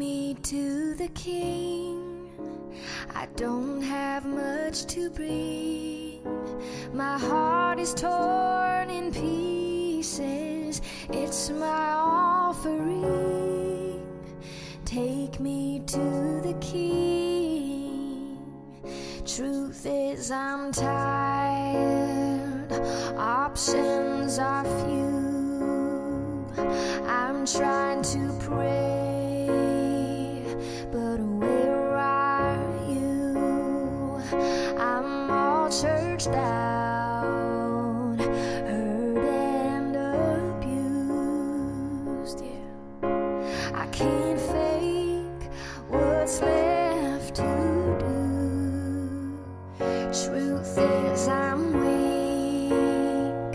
me to the King. I don't have much to bring. My heart is torn in pieces. It's my offering. Take me to the King. Truth is, I'm tired. Options are few. I'm trying to pray. Churched out, hurt and abused, yeah. I can't fake what's left to do. Truth is, I'm weak,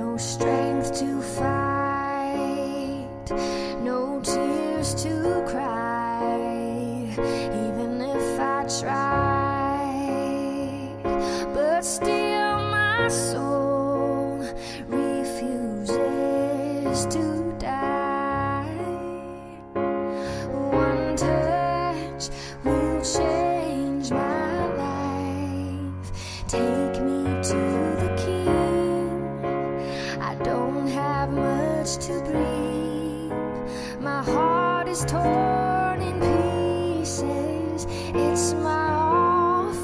no strength to fight, no tears to cry, even if I try. But still my soul refuses to die. One touch will change my life. Take me to the King. I don't have much to bring. My heart is torn in pieces. It's my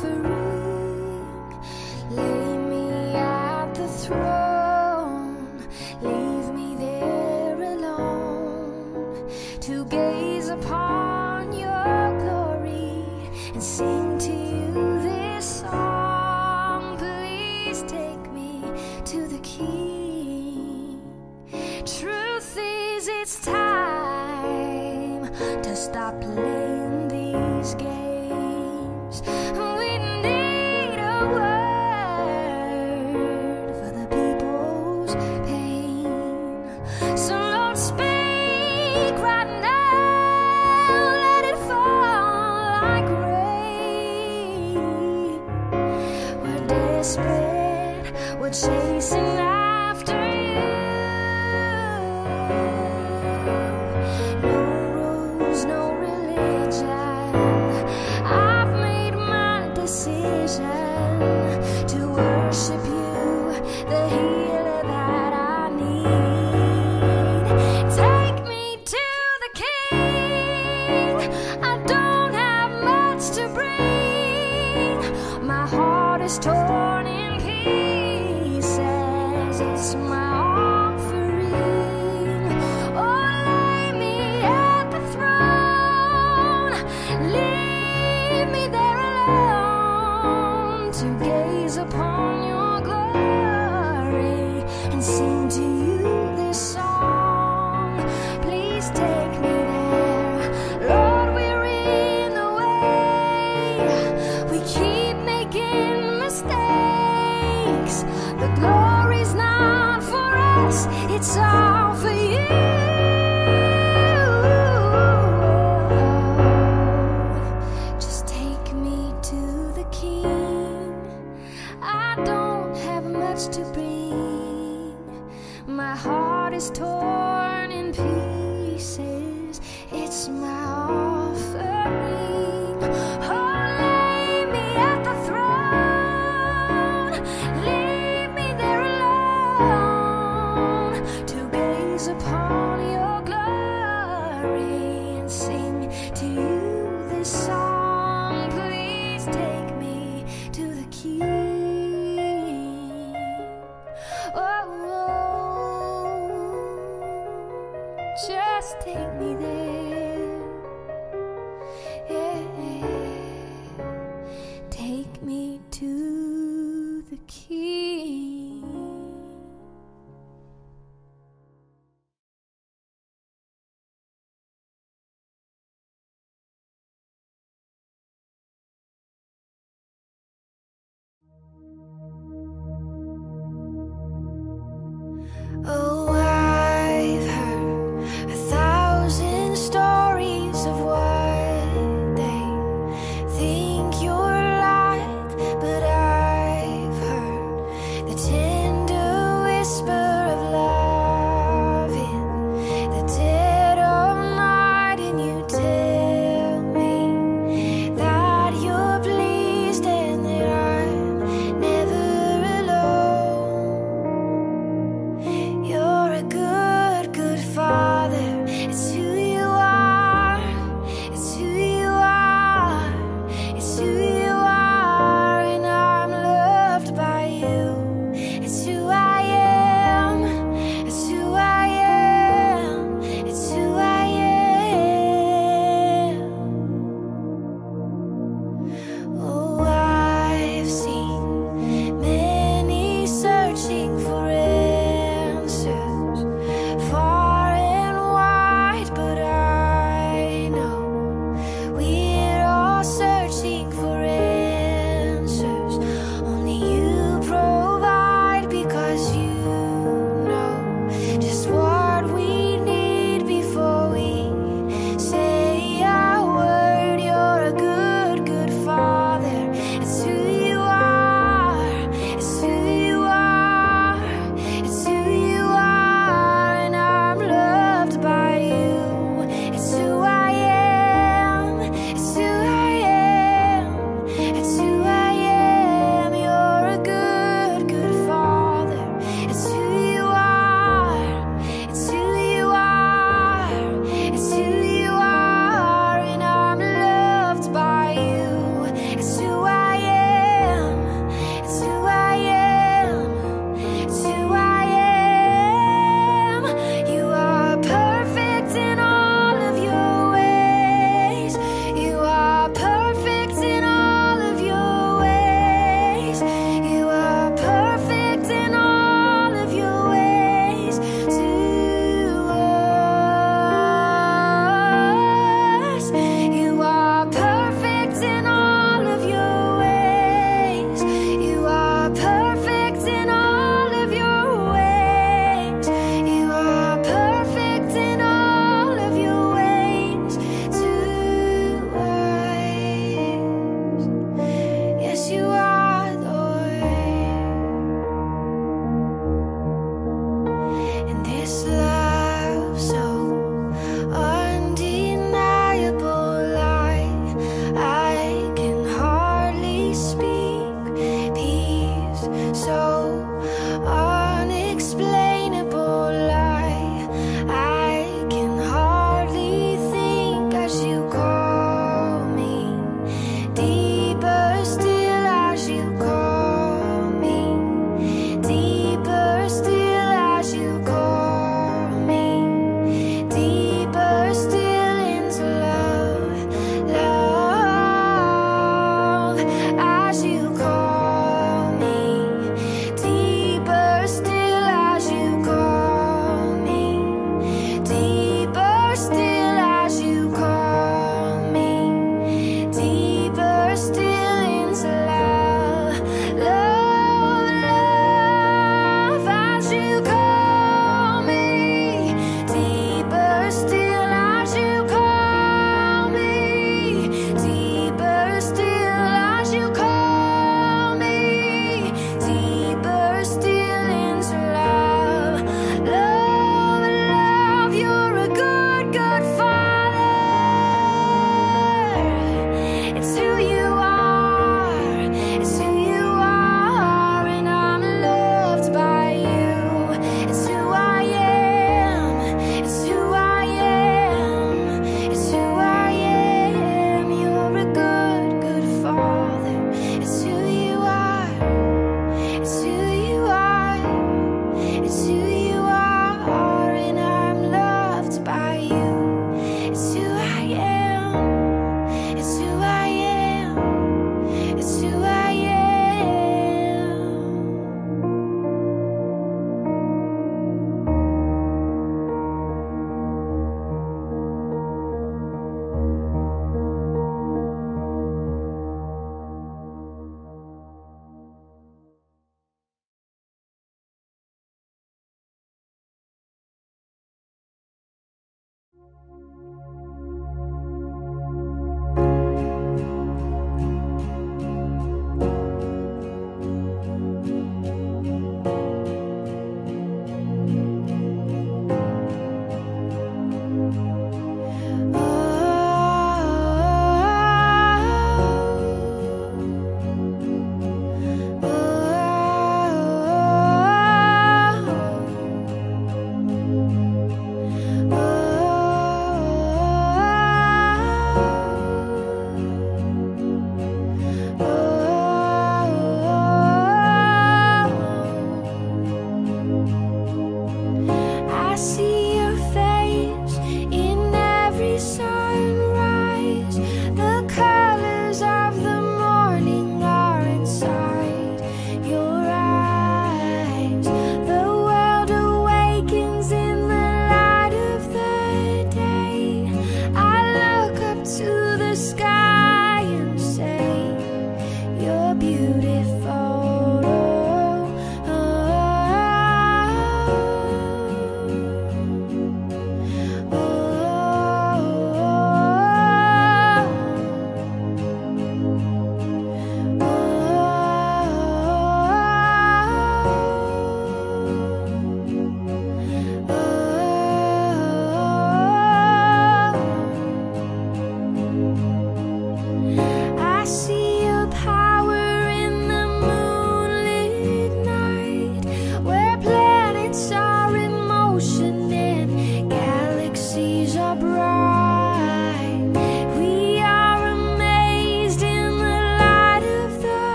throne, leave me there alone to gaze upon your glory and sing to you this song. Please take me to the King. Truth is, it's time to stop playing these games. We need a word. We're chasing after you. No rules, no religion. I've made my decision to worship you, the healer that I need. Take me to the King. I don't have much to bring. My heart is torn in. It's my offering. Oh, lay me at the throne. Leave me there alone to gaze upon your glory and sing to you this song. Please take me there, Lord, we're in the way. We keep making mistakes. The glory is not for us, it's all for you. Just take me to the King. I don't have much to bring. My heart is torn in pieces. It's my offering. Oh, lay me at the throne. Upon your glory and sing to you this song. Please take me to the King. Oh, just take me there, yeah. Take me to the King. Oh, I've heard 1,000 stories.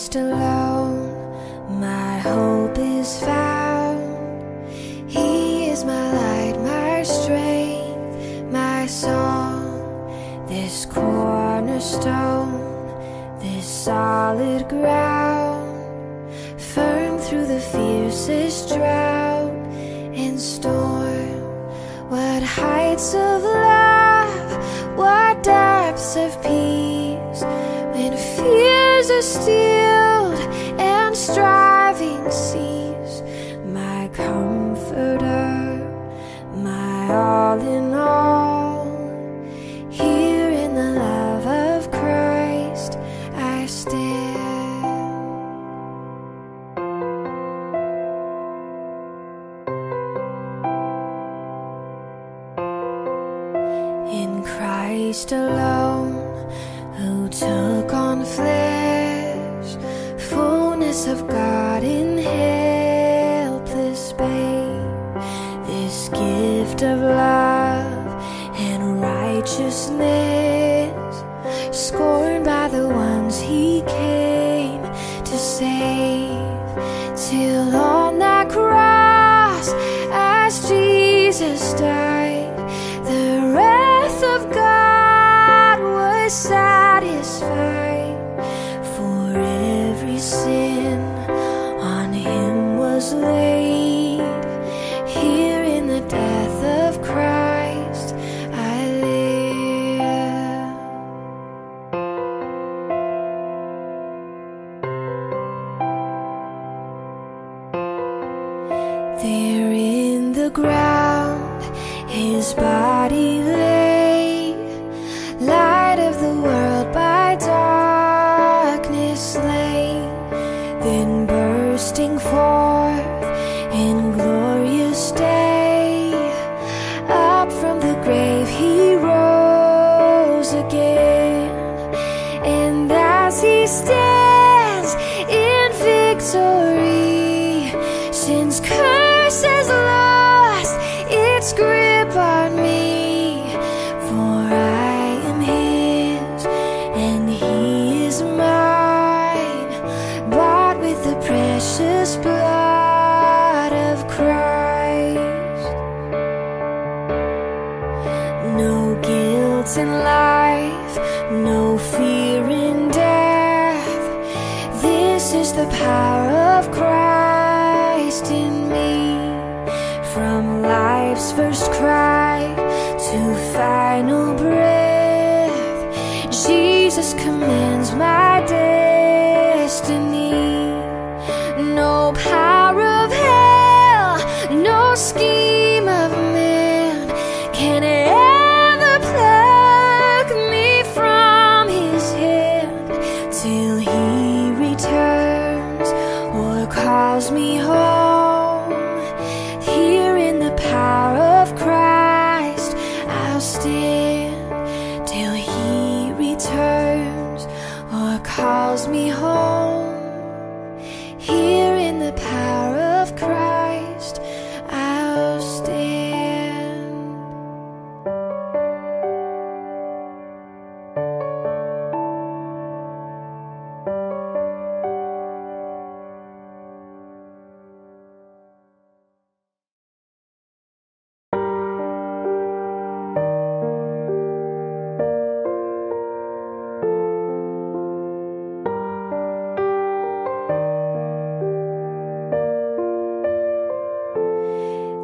Christ alone, my hope is found. He is my light, my strength, my song. This cornerstone, this solid ground, firm through the fiercest drought and storm. What heights of love, what depths of peace, when fears are stilled and striving cease. My comforter, my all in all, here in the love of Christ I stand. In Christ alone, who took on flesh, fullness of God in helpless babe, this gift of love and righteousness, scorned by the ones he came to save, till on that cross as Jesus died, the wrath of God was satisfied, for every sin on him was laid. Here in the death of Christ I live. There in the ground his body lay, light of the world bursting forth in glorious day, up from the grave he rose again, and as he stands in victory, sin's curse has lost its grip on me, for I am his and he is mine, the precious blood of Christ. No guilt in life, no fear in death, this is the power of Christ in me. From life's first cry to final breath, Jesus commands my destiny. No power of hell, no scheme of man can ever pluck me from his hand, till he returns or calls me home. Here in the power of Christ I'll stand, till he returns or calls me home. Here in the power of Christ I'll stand.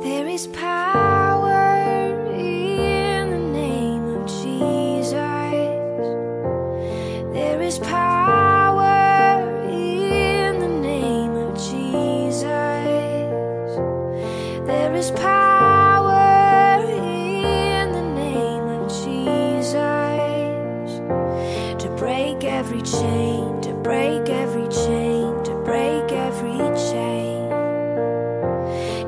There is power in the name of Jesus. There is power in the name of Jesus. There is power in the name of Jesus, to break every chain, to break every chain, to break every chain,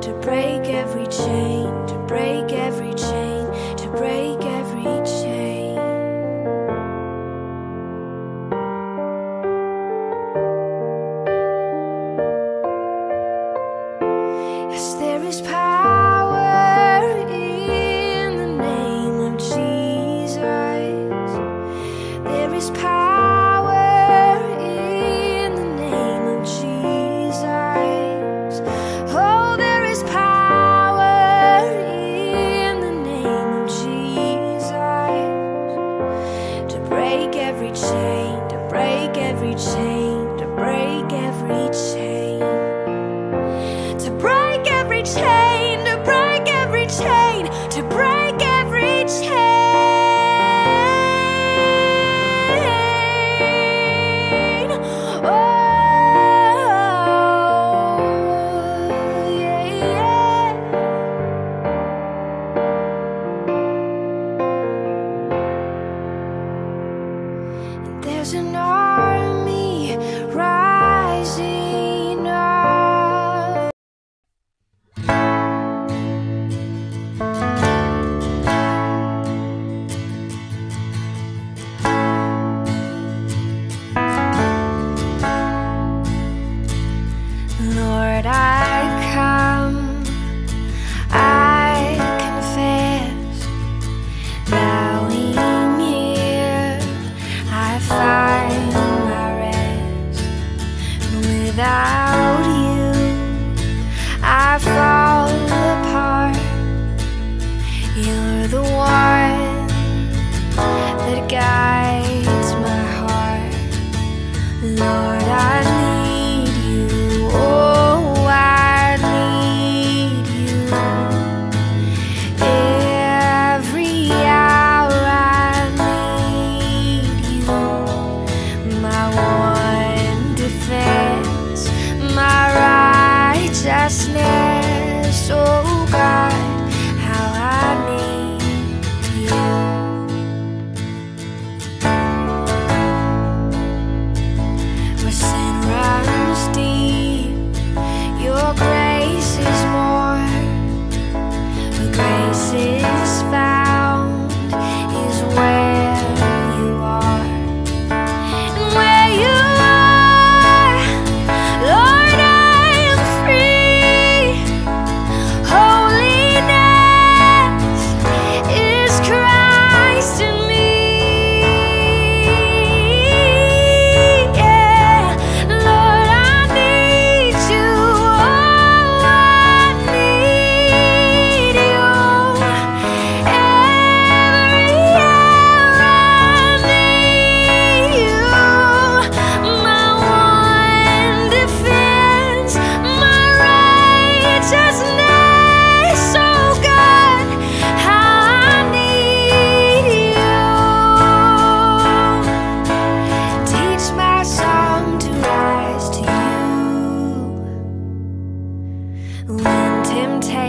to break every chain, to break every chain, to break every chain. Yes, there is power in the name of Jesus. There is power in the name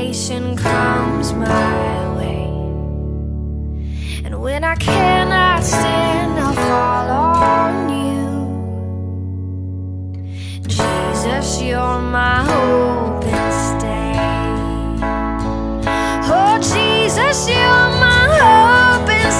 temptation comes my way, and when I cannot stand, I'll fall on you. Jesus, you're my hope and stay. Oh, Jesus, you're my hope and stay.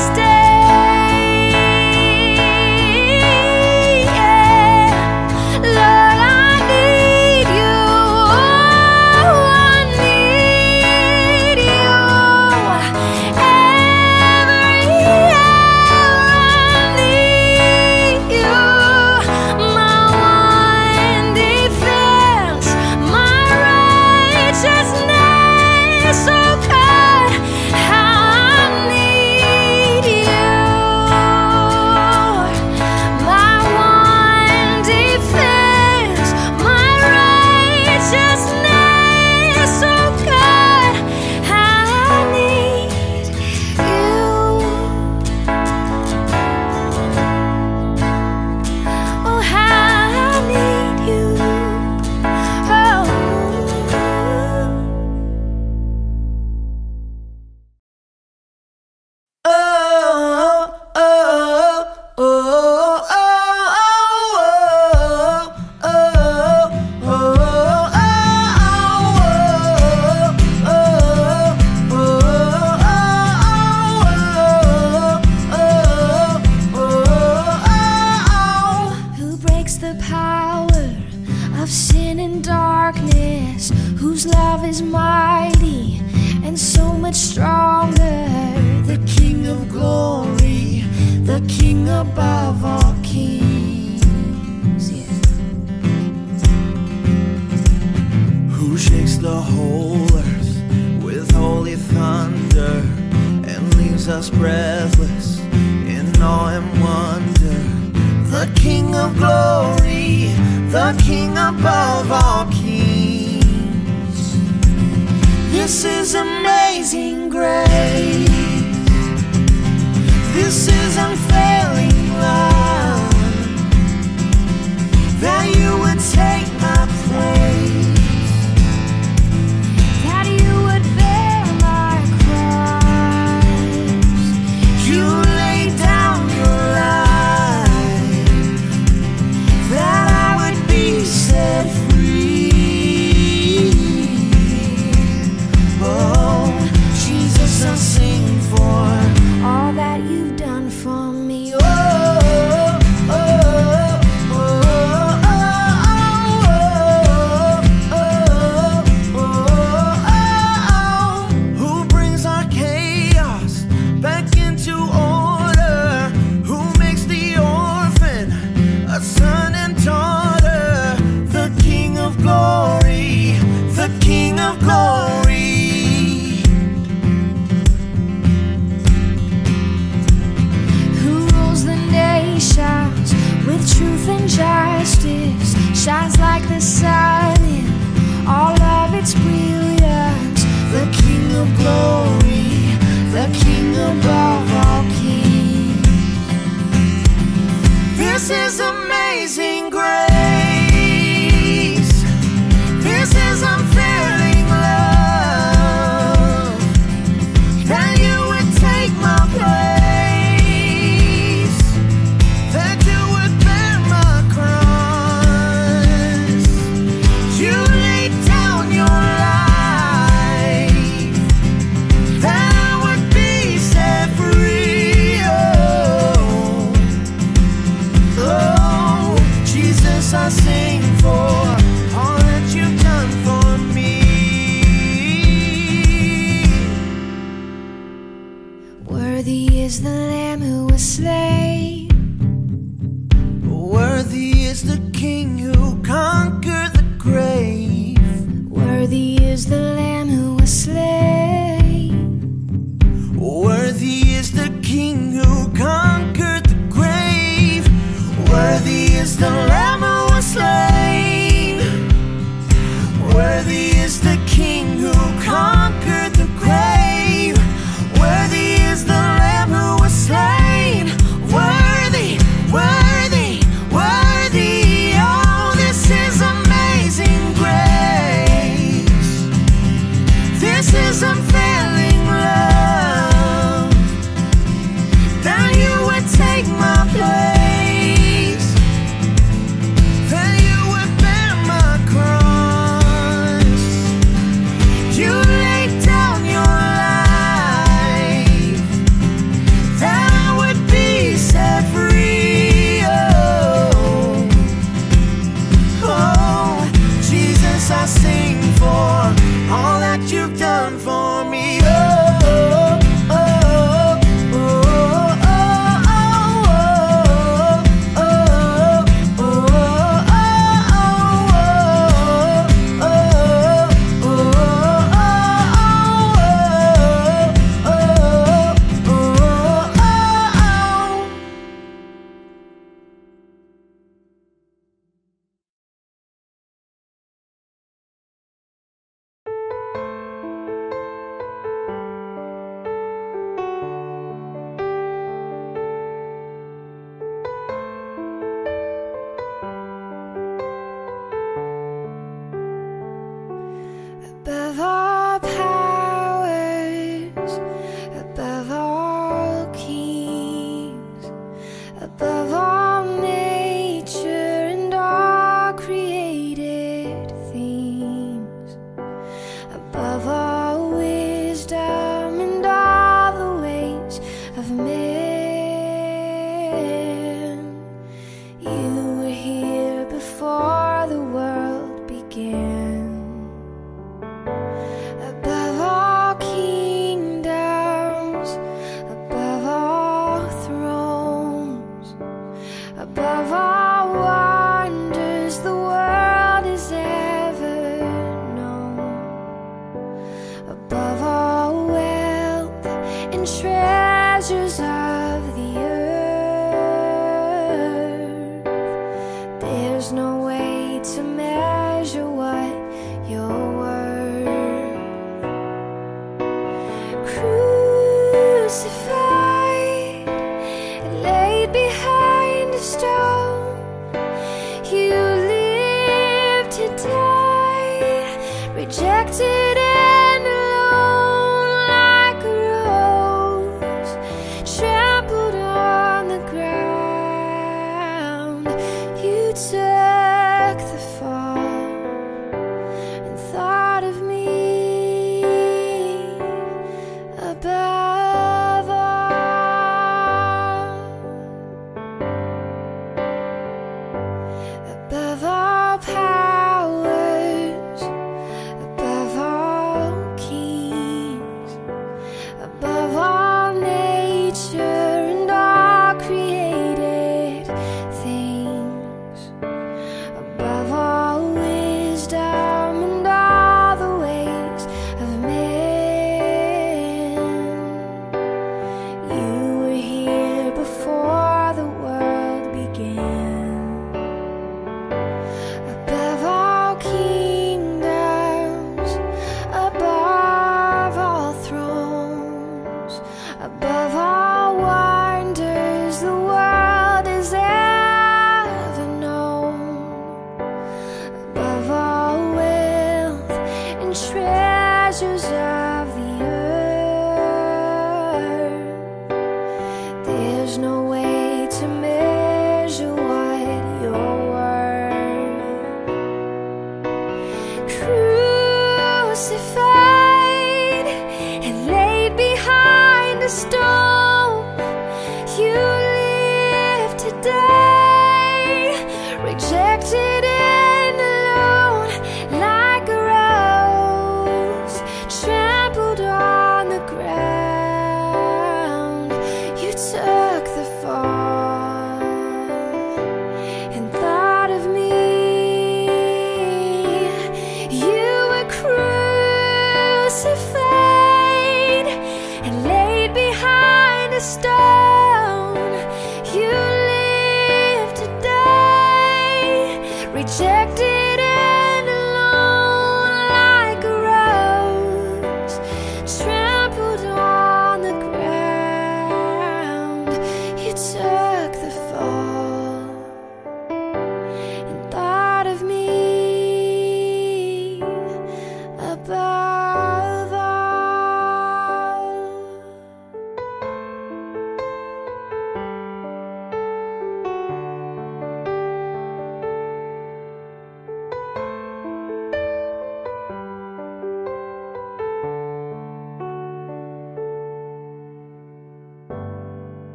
Who conquered the grave. Worthy is the Lamb who was slain. This is unfailing love. Now you would take my place, then you would bear my cross. You laid down your life that I would be set free. Oh, oh Jesus, I sing for all that you've done for me. Oh, oh, oh, oh, oh, oh, oh, oh, oh, oh, oh. Above all powers, above all kings, above all nature and all created things, above all wisdom and all the ways of men, you were here before the world began. Above all wonders the world has ever known, above all wealth and treasures of the earth, there's no way to measure what you're worth. Crucified, laid behind stone, you lived to die, rejected and alone, like a rose trampled on the ground. You took the fall and thought of me above all.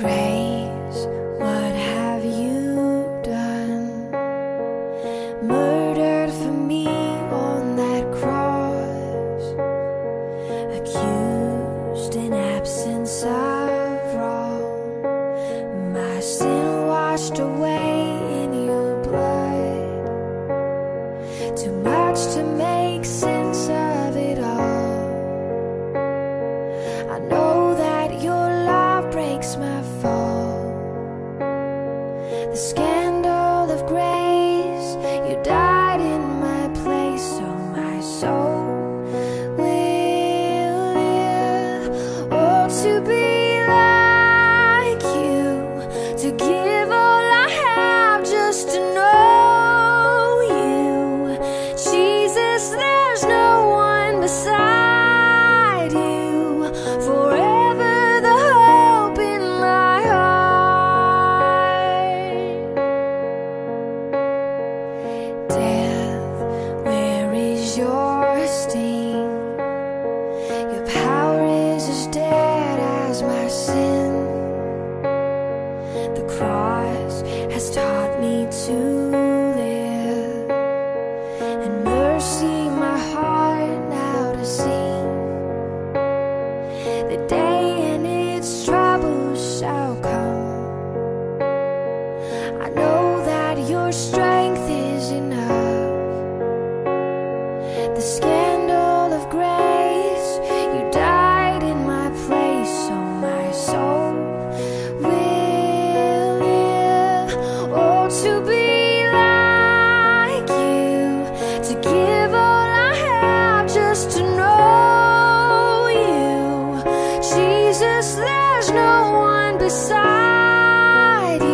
Grace, what have you done? Murdered for me on that cross, accused in absence of wrong, my sin washed away in your blood. Too much to make sense of it all. I know that your love breaks my fall. The scandal of grace, you died in my place, so my soul will live. Oh, to be like you, to give all I have just to know you. Jesus, there's no one beside you. Forever your sting, your power is as dead as my sin. The cross has taught me to live, and mercy my heart now to sing. The day and its troubles shall come. I know that your strength is enough. The scandal of grace, you died in my place, so my soul will live. Oh, to be like you, to give all I have just to know you. Jesus, there's no one beside you.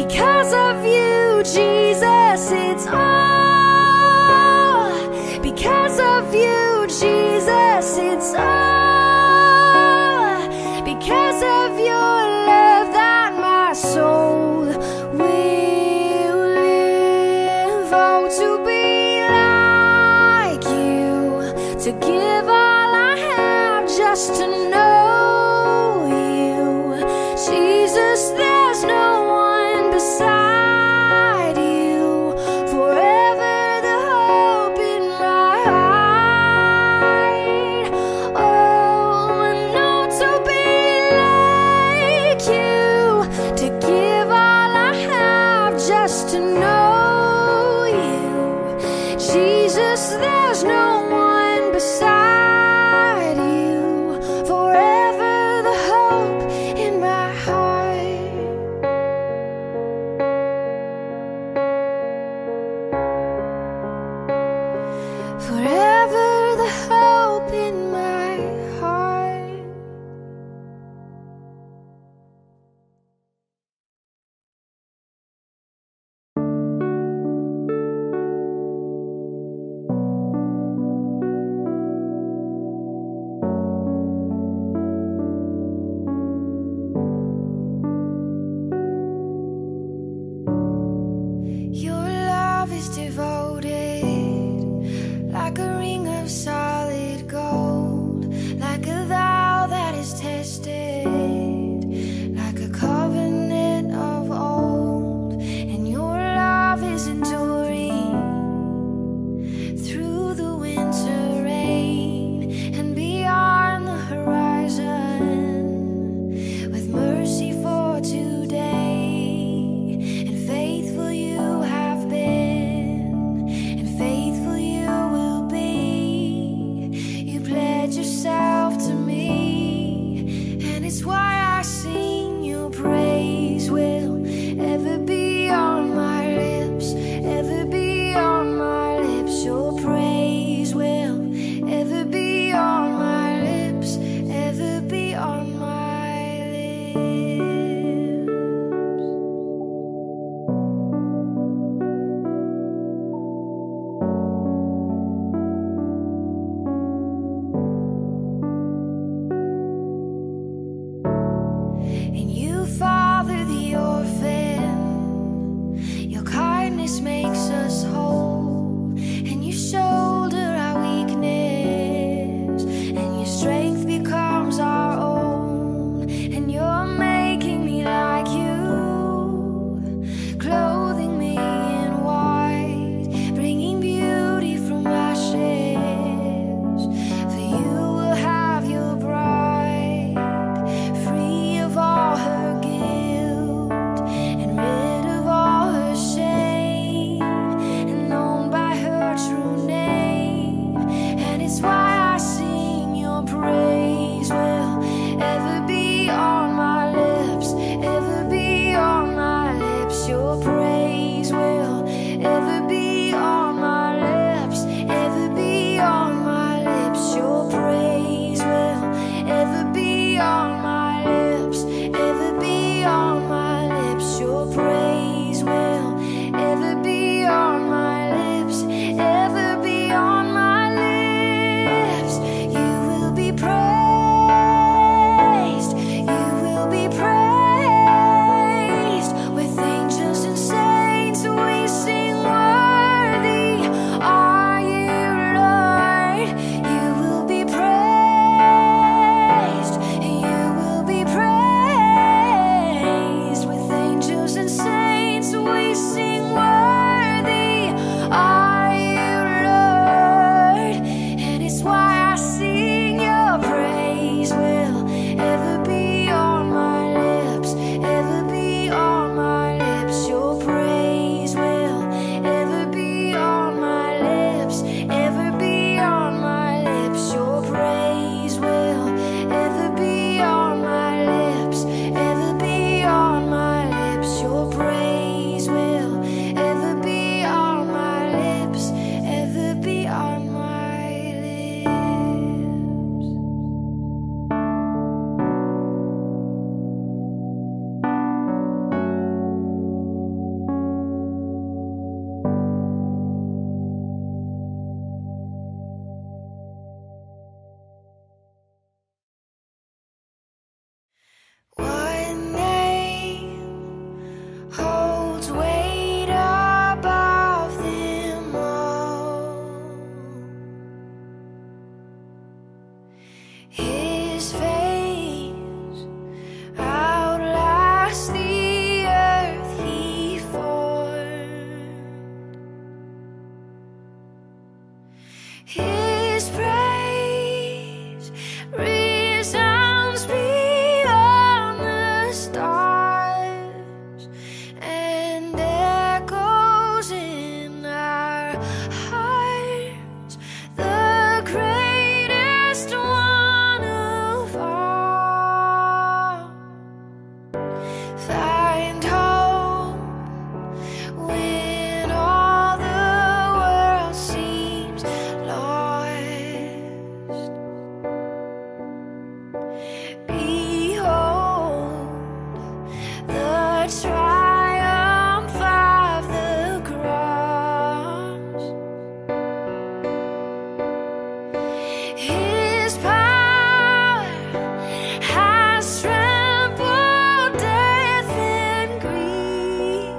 Because of you, Jesus, it's all. Because of you, Jesus, it's all. Because of your love that my soul will live. Oh, to be like you, to give all I have just to know you. Jesus, there's no one beside you, forever the hope in my heart. Oh, and not to be like you, to give all I have just to know you. Jesus, there's no one beside you. Forever the hope in my heart. Your love is devoted, like a ring of solid gold, like a vow that is tested, like a covenant of old. And your love is enduring through the winter rain and beyond the horizon, with mercy for today. And faithful you have been, and faithful you will be. makes us whole, and you shoulder our weakness, and your strength becomes our own, and you're making me like you, clothing me in white, bringing beauty from ashes, for you will have your bride, free of all her guilt, and rid of all her shame, and known by her true name, and it's why I sing your praise will ever be on my lips, ever be on my lips, your praise will ever be on my lips, ever be on my lips, your praise will ever be on my lips, ever be on my lips, your praise will ever be on my lips, ever be on my lips, you will be praised, you will be praised, with angels and saints we sing worthy are you Lord, you will be praised, you will be praised, with angels and saints we sing worthy are you Lord, and it's why I sing your praise will ever be on my lips, ever be on my lips, your praise will ever be on my lips, ever be on my lips, your praise will ever be on my lips, ever be on my lips, your praise will ever be on my lips, ever be on my lips. One name holds weight above them all. His face outlasts the earth he formed. His praise resounds beyond the stars and echoes in our hearts. The greatest one of all. Find hope when all the world seems lost. Behold the triumph of the cross. His power has trampled death and grief.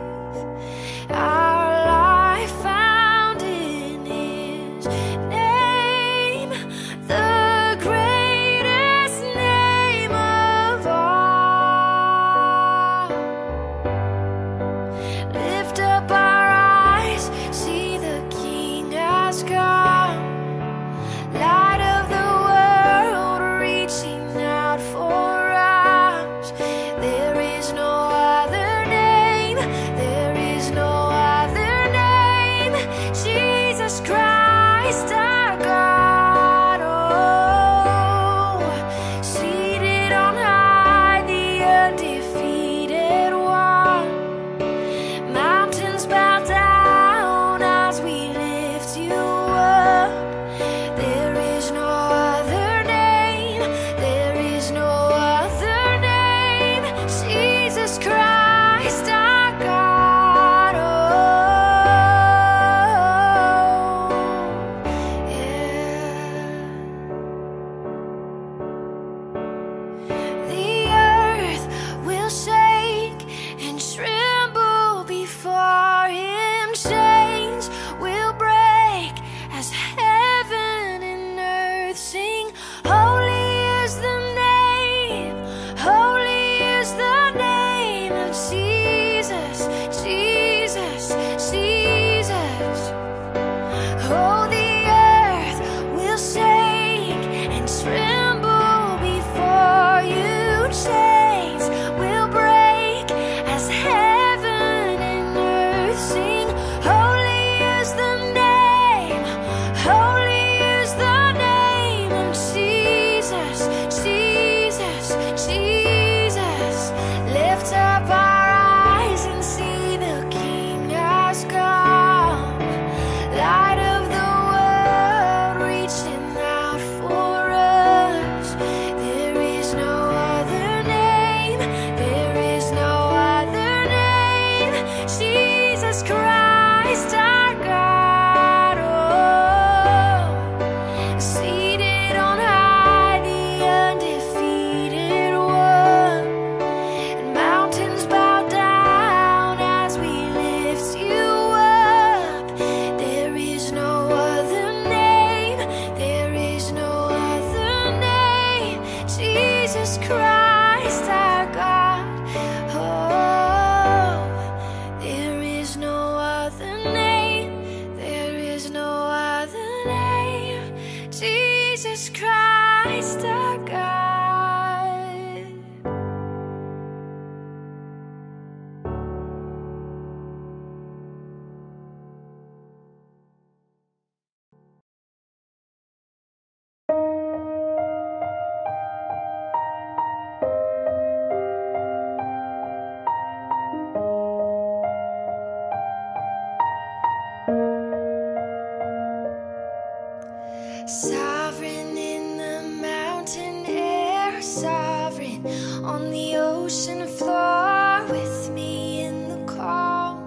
ocean floor, with me in the calm,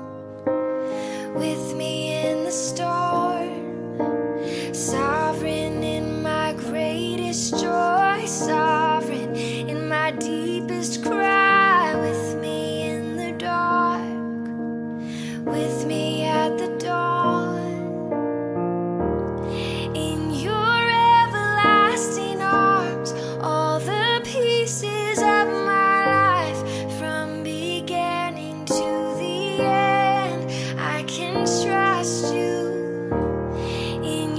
with me in the storm, sovereign in my greatest joy, sovereign in my deepest cry, with me in the dark, with me at the dawn, in your everlasting arms, all the pieces of my trust you. In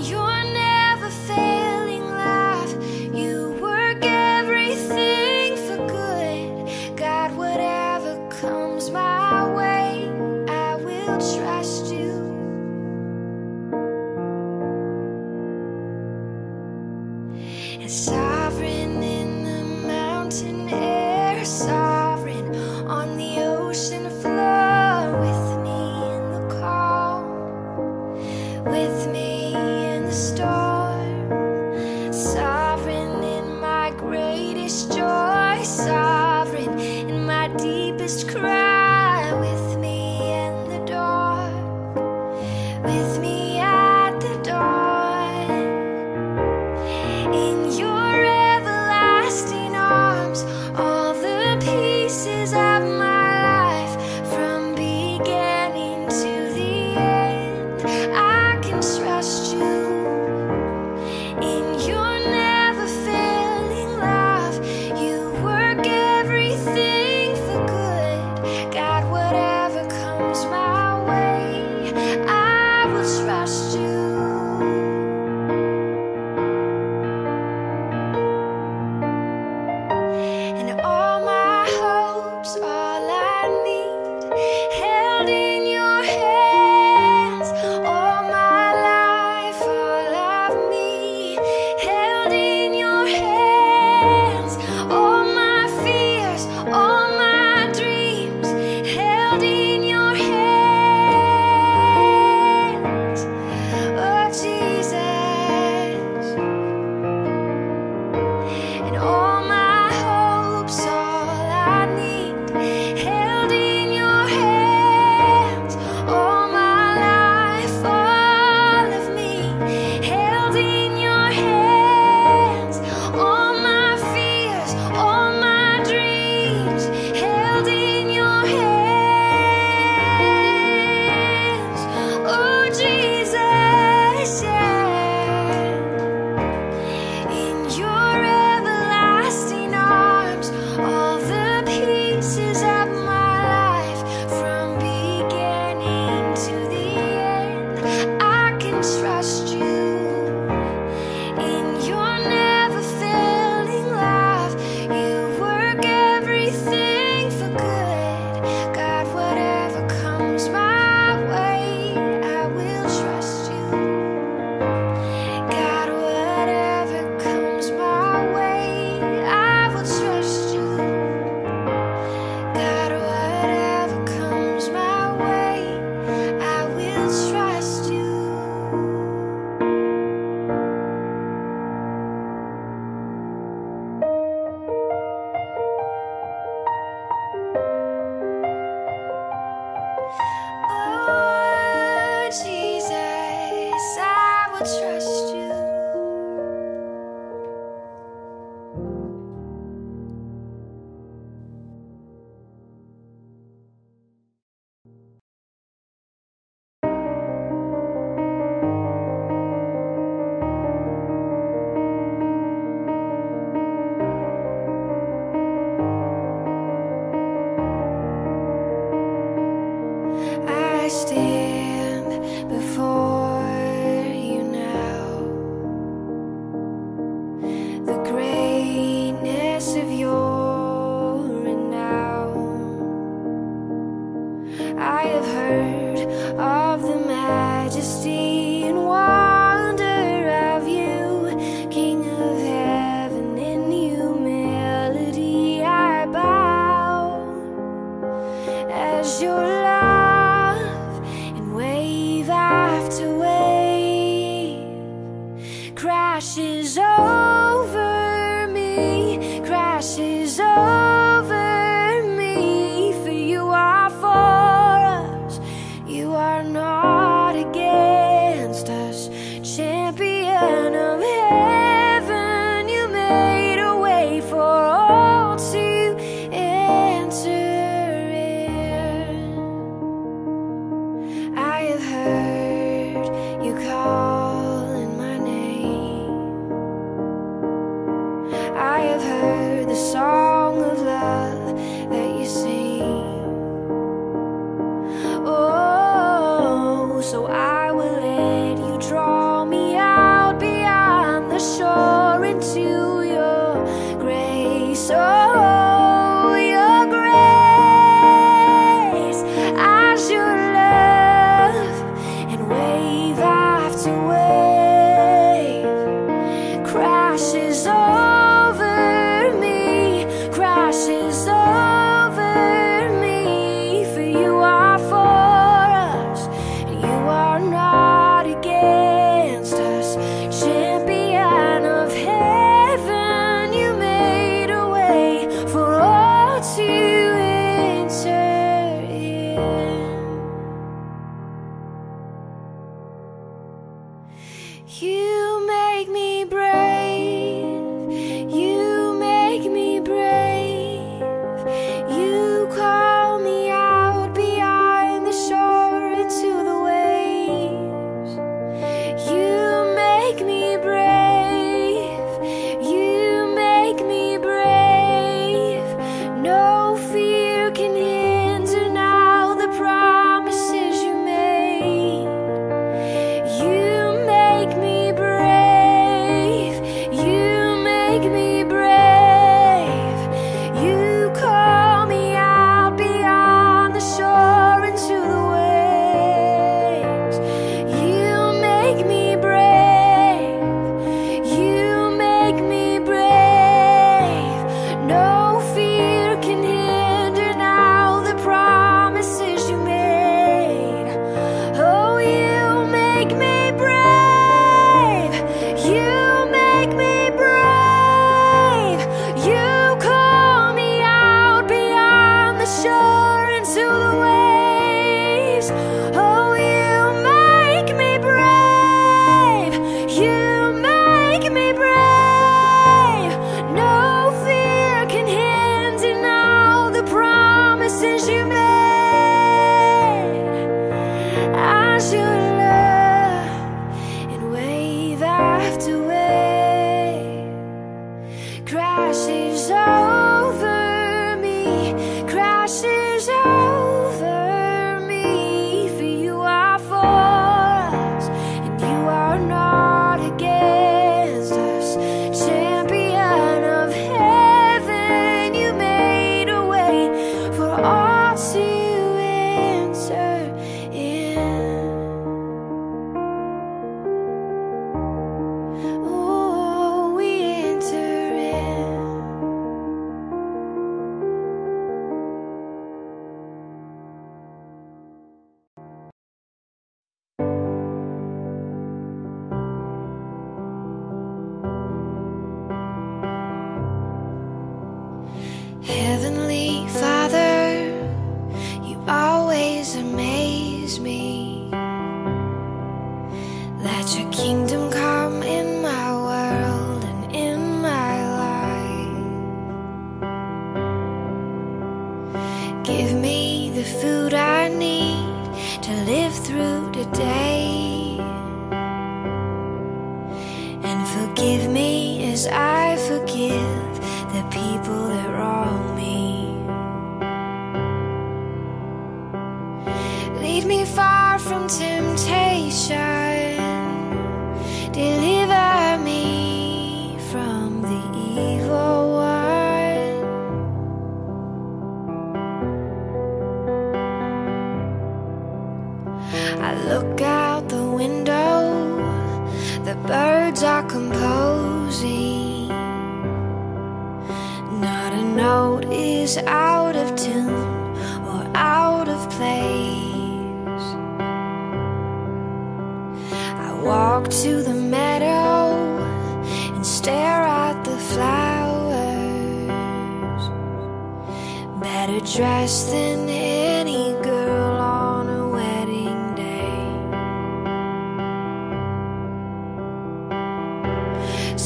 your never failing life, you work everything for good. God, whatever comes my way, I will trust you. And sovereign in the mountain air, sovereign on the ocean floor, with me in the storm, sovereign in my greatest joy, sovereign in my deepest cry, with me in the dark, with me at the dawn, in your everlasting arms, all the pieces of my your love are not against us, champion of heaven. You made a way for all to enter in. I have heard you calling my name. I have heard the song of love that you sing. So I will let you draw me out beyond the shore into your grace. Oh, your grace. As your love and wave after wave crashes over me, crashes over me. You make me brave, you make me brave. You call me out behind the shore into the waves. You make me brave, you make me brave. No fear can hinder now the promises you made. Crashes over me, crashes over me. For you are for us, and you are not against us. Champion of heaven, you made a way for all to enter in. Ooh. Heavenly Father, you always amaze me. Let your kingdom come in my world and in my life. Give me the food I need to live through today, and forgive me as I forgive the people that wrong me. Lead me far from temptation, deliver me from the evil one. I look out the window, the birds are composing. Not a note is out of tune or out of place. I walk to the meadow and stare at the flowers. Better dressed than any girl on a wedding day.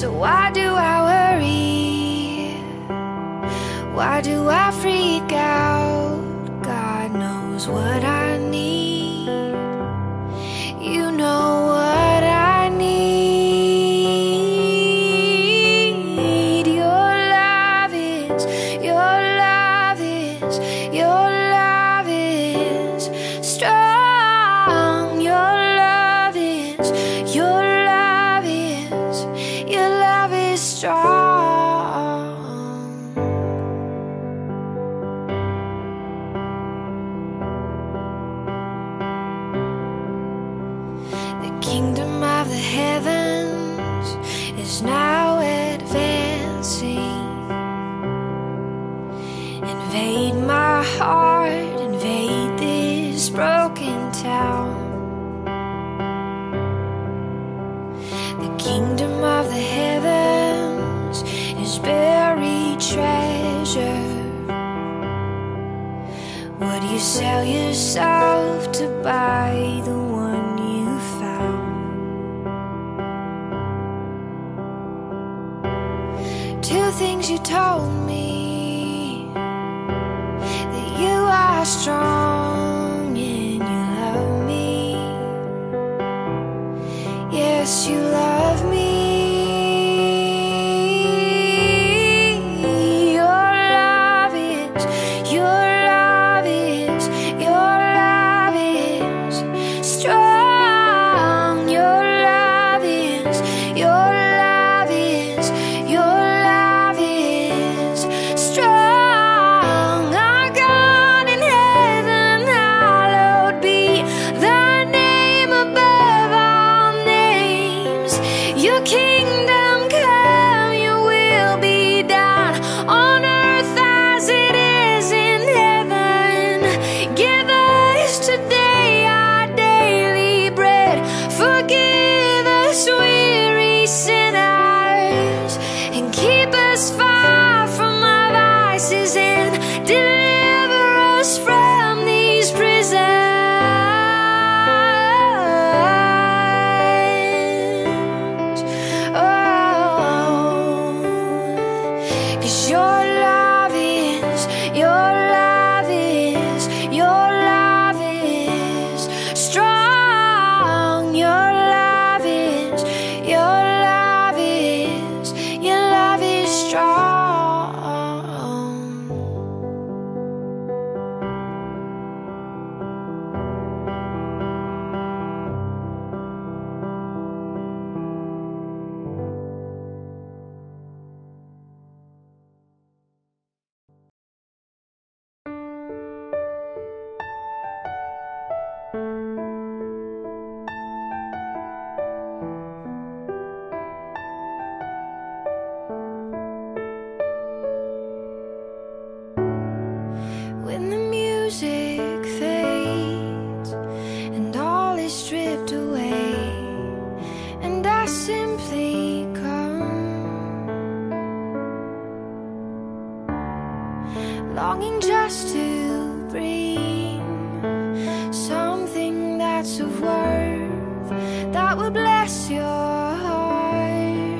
So why do I worry? Why do I freak out? God knows what I need. You know what I need. Your love is, your love is, your love is strong. Your love is, your love is, your love is strong. The kingdom of the heavens is now advancing. Invade my heart, invade this broken town. The kingdom of the heavens is buried treasure. Would you sell yourself to buy the one you found? Two things you told me: that you are strong and you love me. Yes, you love me. Your love is, your love is, your love is strong. Your love is, your love is, your love is strong. Our God in heaven, hallowed be thy name above all names. Your kingdom come, your will be done on earth as it is in heaven. Give us today our daily bread. Forgive us weary sinners, and keep us far from our vices, and deliver us from these prisons. Longing just to bring something that's of worth, that will bless your heart.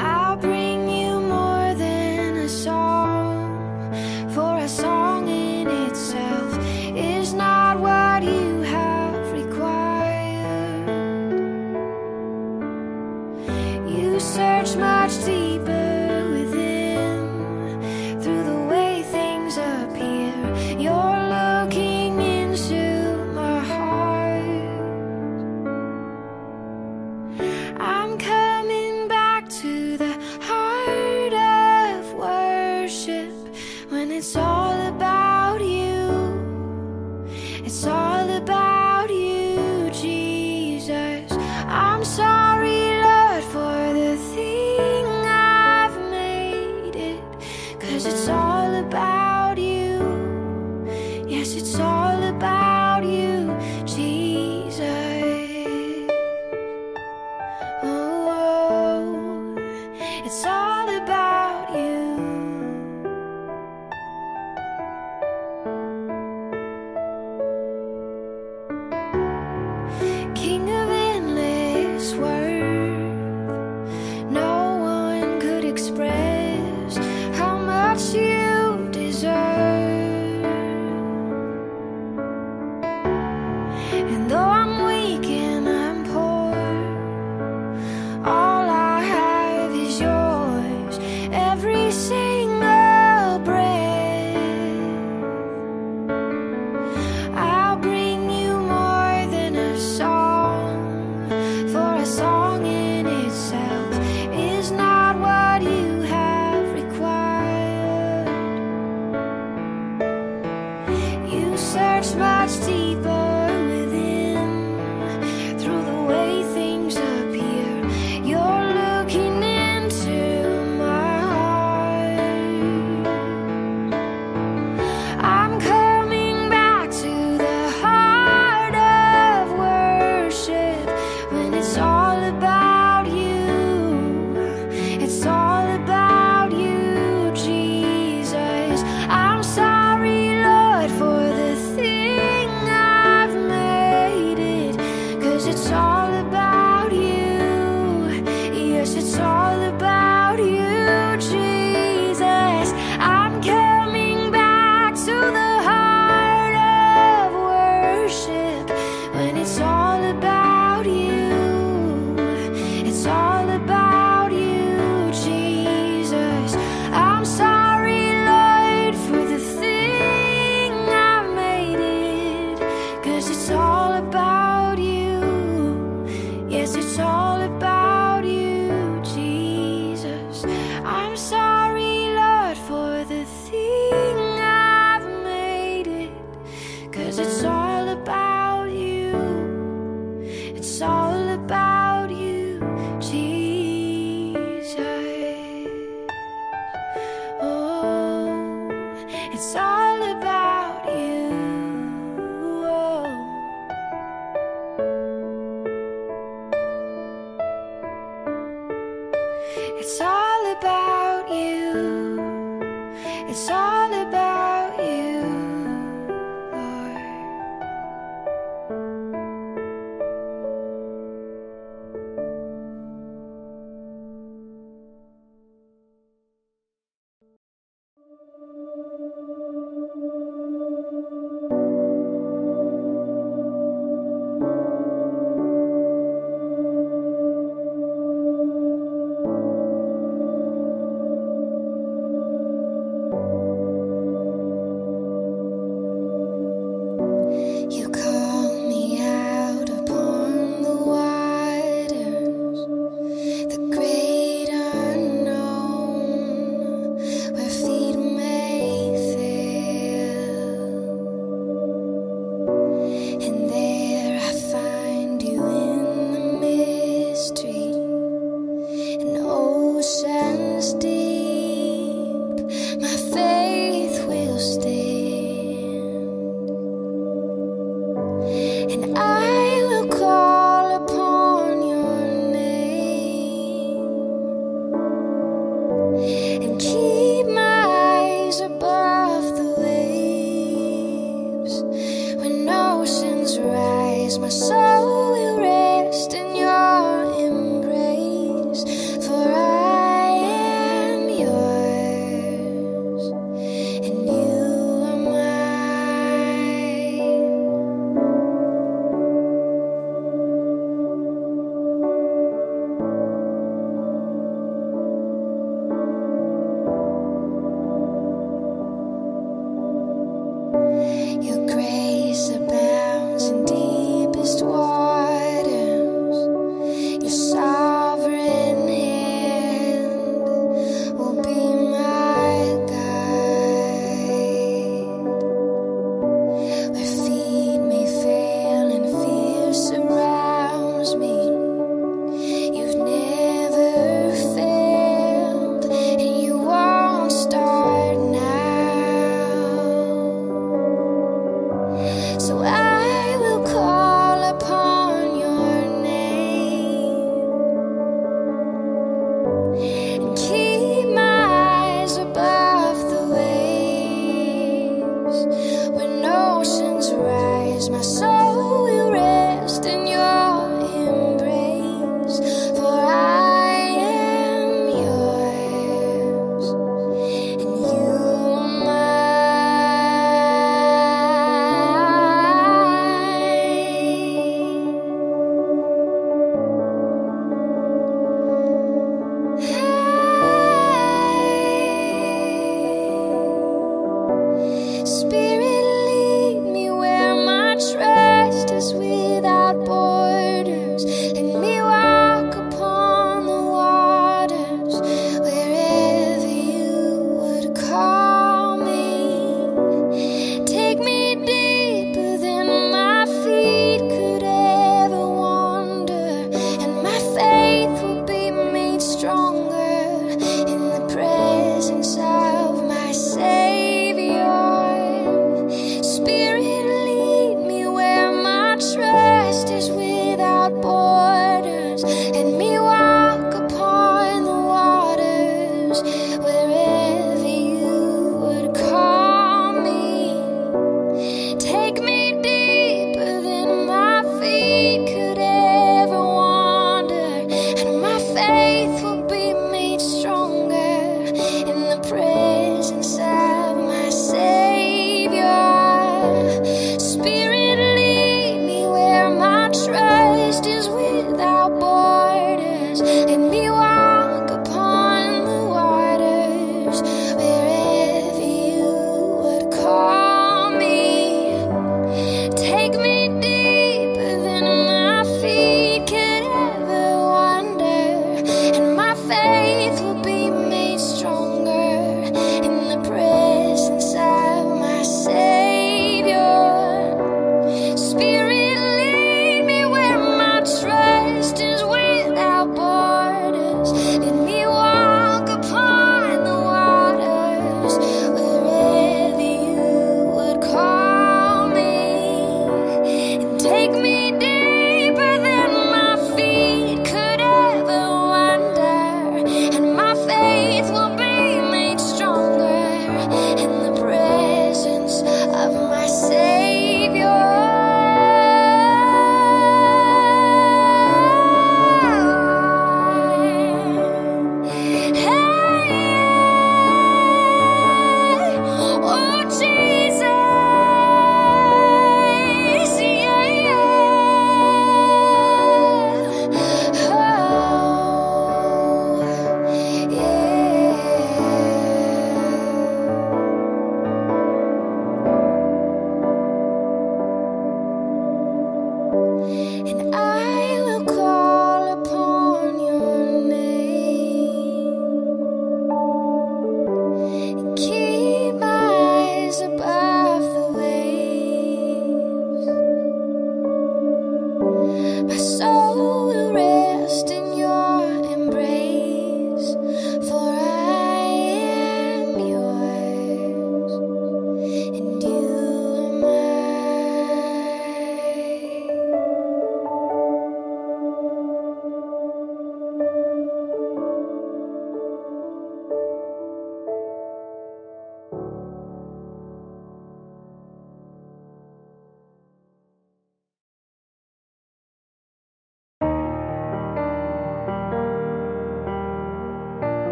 I'll bring you more than a song, for a song in itself is not what you have required. You search much deeper world. And though I'm weak and I'm poor, all I have is yours, every single breath. I'll bring you more than a song, for a song in itself is not what you have required. You search much deeper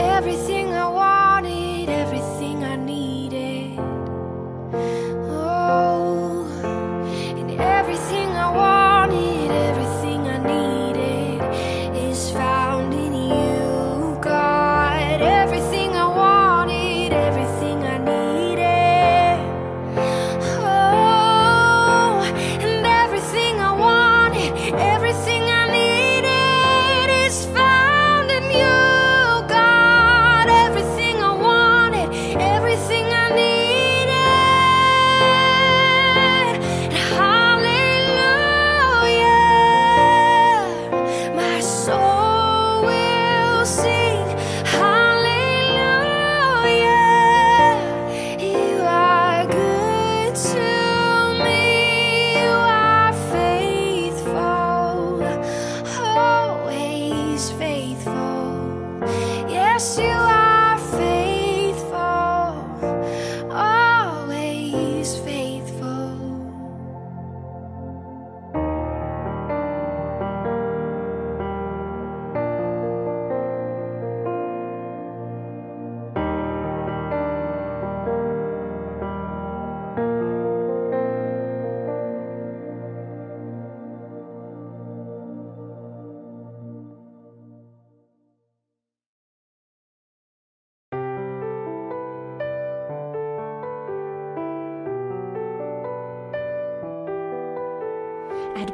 Everything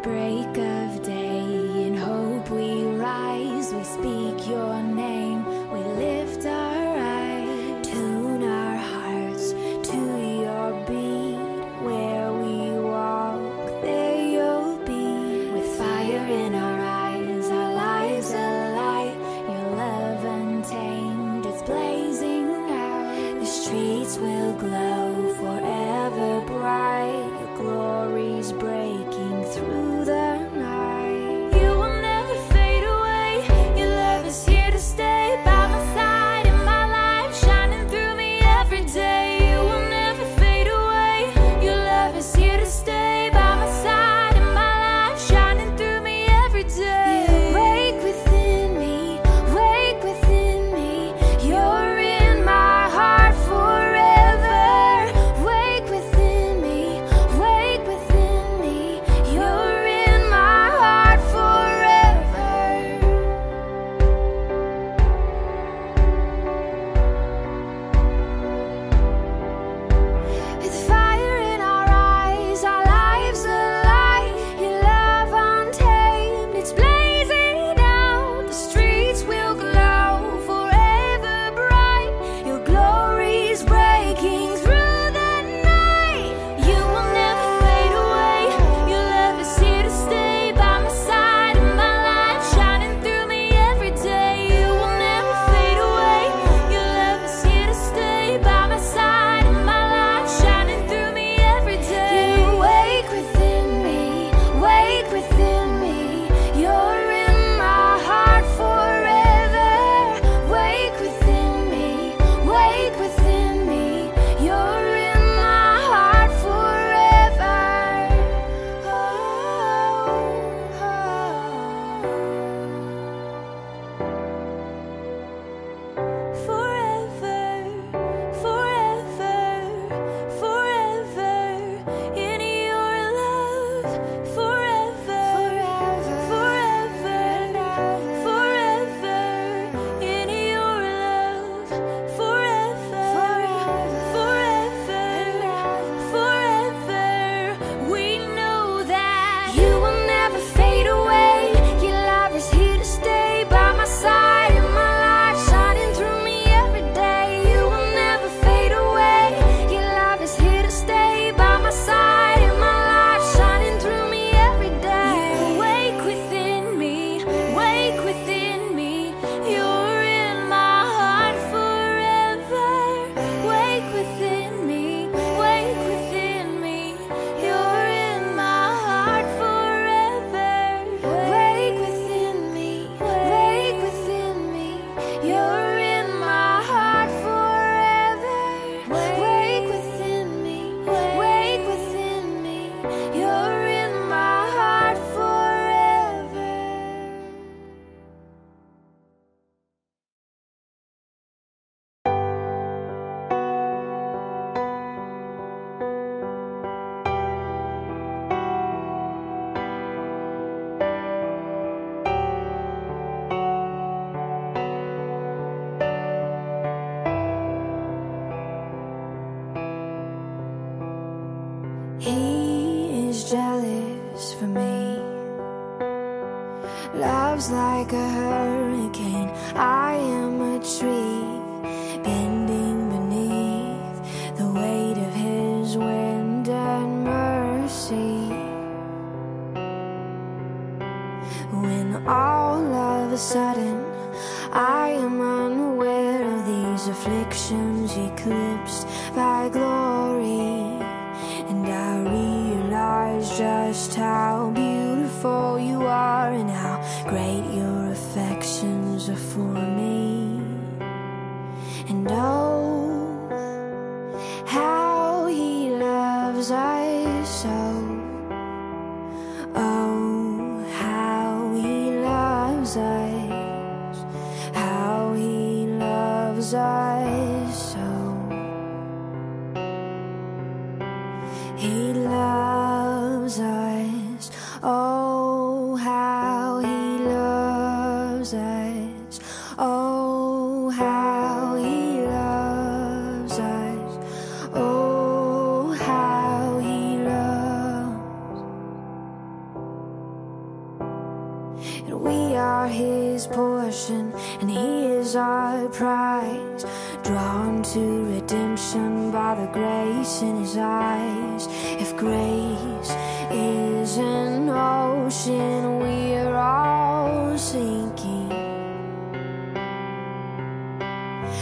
break of day. In hope we rise, we speak your name, we lift our eyes, tune our hearts to your beat. Where we walk, there you'll be. With fire in our eyes, our lives alight, your love untamed, it's blazing out. The streets will glow forever bright, your glory's breaking through the night. You will never fade away, your love is here to stay. By my side in my life, shining through me every day. You will never fade away, your love is here to stay. By my side in my life, shining through me every day. You wake within me, wake within me, you're in my heart forever. Wake within me, wake within me, you're in my heart forever. With fire in our eyes, our lives alight, your love untamed, it's blazing out. The streets will glow forever bright, your glory's breaking through the night. You will never fade away, your love is here to stay. By my side in my life, shining through me every day. You will never fade away, your love is here to stay. By my side in my life, shining through me every day. You wake within me, wake within me, you're in my heart forever. Wake within me, wake within me, you're in my heart forever. Forever, forever, forever in your love. Forever, forever, forever in your love. Forever, forever, forever, we know that you will never fade away, your love is here to stay. By my side in my life, shining through me every day. You will never fade away, your love is here to stay. By my side in my life, shining through me every day. You wake within me, wake within me, you're in my heart forever. Wake within me, wake within me, you're in my heart forever. Wake within me, wake within me, you're in my heart forever. Wake within me, wake within me, you're in my heart forever. He is jealous for me, love's like a hurricane. I am a tree bending beneath the weight of his wind and mercy. When all of a sudden I am unaware of these afflictions eclipsed by glory, and I realize just how beautiful you are and how great your affections are for me. And oh, how he loves us so. Oh, how he loves us, how he loves us so. He loves us, oh how he loves us, oh how he loves us, oh how he loves. drawn to redemption by the grace in his eyes. If grace is an ocean, we are all sinking.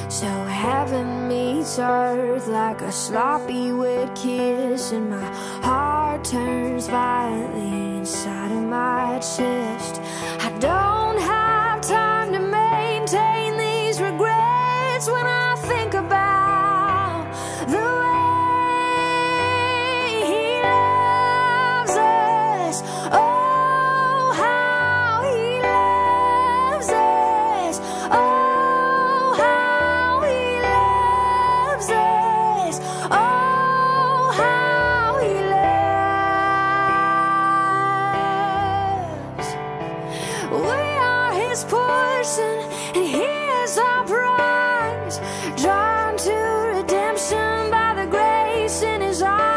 So heaven meets earth like a sloppy wet kiss, and my heart turns violently inside of my chest. I don't have time to maintain these regrets when I think about the way he loves us. Oh, how he loves us. Oh, how he loves us. Oh, how he loves. We are his portion, and he is our prize, drawn to redemption by the grace in his eyes.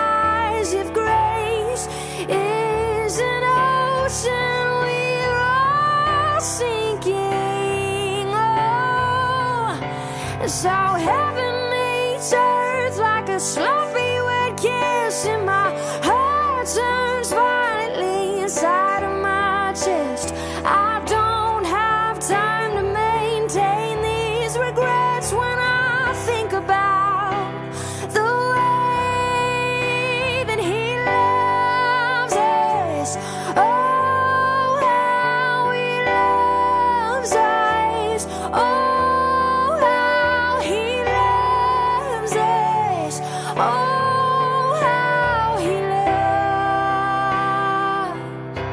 If grace is an ocean, we're all sinking. Oh, so heaven meets earth like a sloppy wet kiss, and my heart turns violently inside of my chest. I don't have time to maintain these regrets when I think about the way that he loves us. Oh, how he loves us. Oh, how he loves us. Oh, how he loves.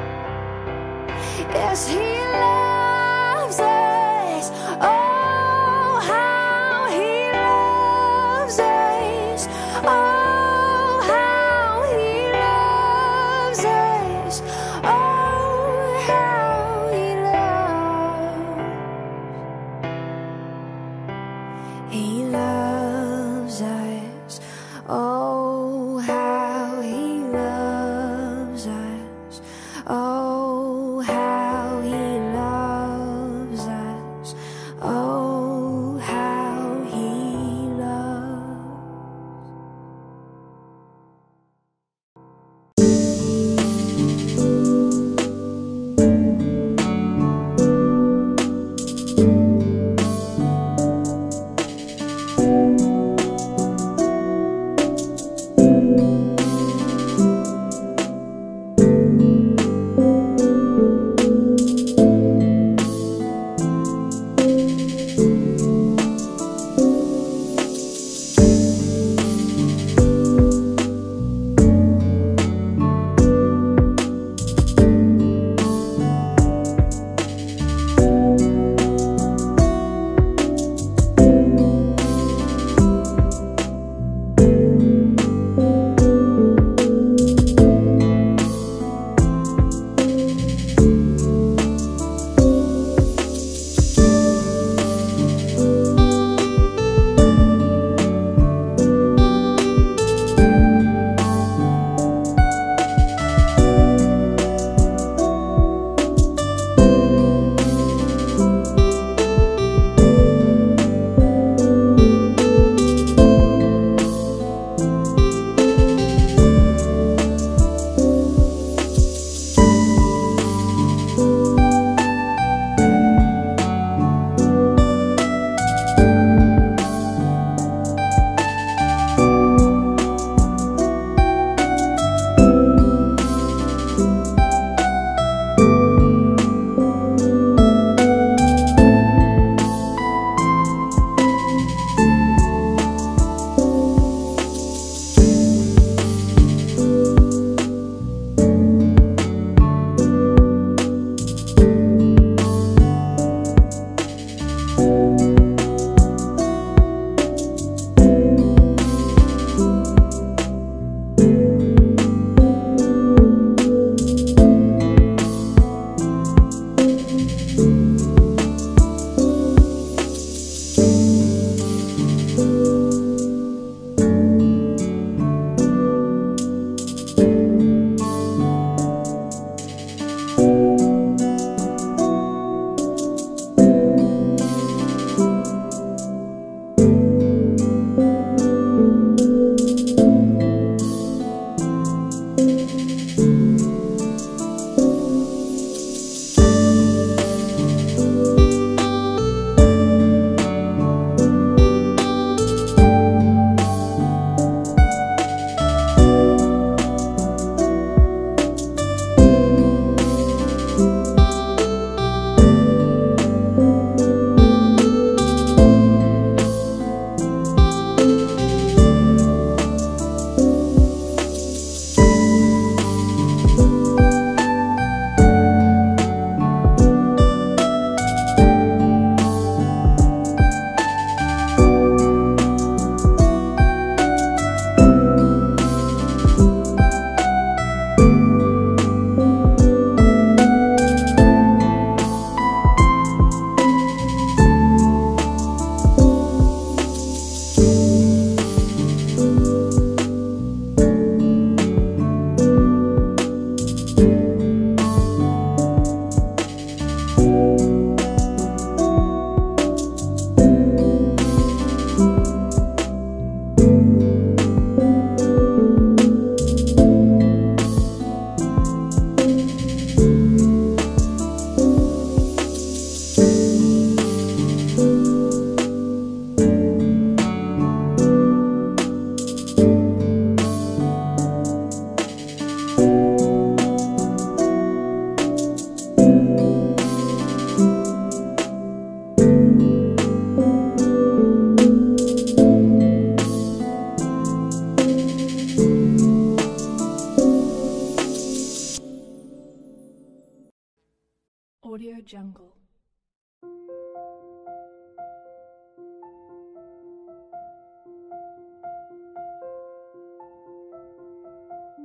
jungle.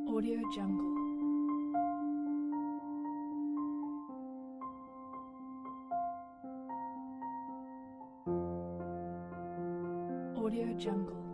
Audio jungle. Audio jungle.